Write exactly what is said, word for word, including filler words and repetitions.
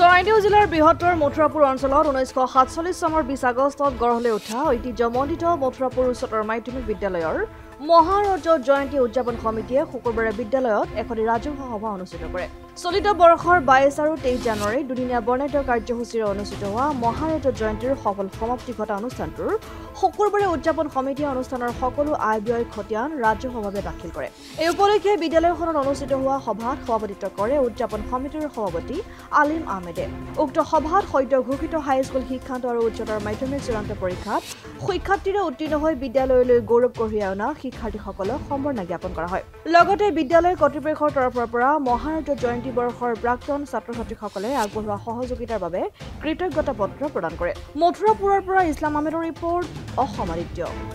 চৰাইদেউ জিলাৰ বৃহত্তৰ মথুৰাপুৰ অঞ্চলৰ ঊনৈশ শ সাতচল্লিশ চনৰ বিশ আগষ্টত গঢ়লে উঠা ঐতিহ্যমণ্ডিত মথুৰাপুৰ উচ্চতৰ মাধ্যমিক বিদ্যালয়ৰ মহাৰজ জয়ন্তী উদযাপন সমিতিয়ে শুক্ৰবাৰে বিদ্যালয়ত এখন ৰাজহুৱা সভা অনুষ্ঠিত কৰে। চলিত বৰ্ষৰ বাইশ আৰু তেইশ জানুৱাৰী দুদিনীয়া বৰ্ণাঢ্য কাৰ্যসূচীৰে অনুষ্ঠিত হোৱা মহাৰজ জয়ন্তীৰ সফল সমাপ্তি ঘটা অনুষ্ঠানটোৰ শুক্ৰবাৰে উদযাপন সমিতিয়ে অনুষ্ঠানৰ সকলো আয় ব্যয় খতিয়ান ৰাজহুৱাভাৱে দাখিল কৰে। এই উপলক্ষে বিদ্যালয়খনত অনুষ্ঠিত হোৱা সভাত সভাপতিত্ব কৰে উদযাপন সমিতিৰ সভাপতি আলিম আহমেদে। উক্ত সভাত সদ্য ঘোষিত হাইস্কুল শিক্ষান্ত আৰু উচ্চতৰ মাধ্যমিক চূড়ান্ত পৰীক্ষাত শিক্ষাৰ্থীৰে উত্তীৰ্ণ হৈ বিদ্যালয়লৈ গৌৰৱ কঢ়িয়াই অনা শিক্ষাৰ্থীসকলক সম্বৰ্ধনা জ্ঞাপন কৰা হয়। লগতে বিদ্যালয় কৰ্তৃপক্ষৰ তৰফৰ পৰা মহাৰজ জয়ন্তী বৰ্ষৰ প্ৰাক্তন ছাত্ৰ-ছাত্ৰীসকলে আগবঢ়োৱা সহযোগিতাৰ বাবে কৃতজ্ঞতা পত্ৰ প্ৰদান কৰে। মথুৰাপুৰৰ পৰা ইছলাম আহমেদৰ ৰিপৰ্ট, অসম আদিত্য।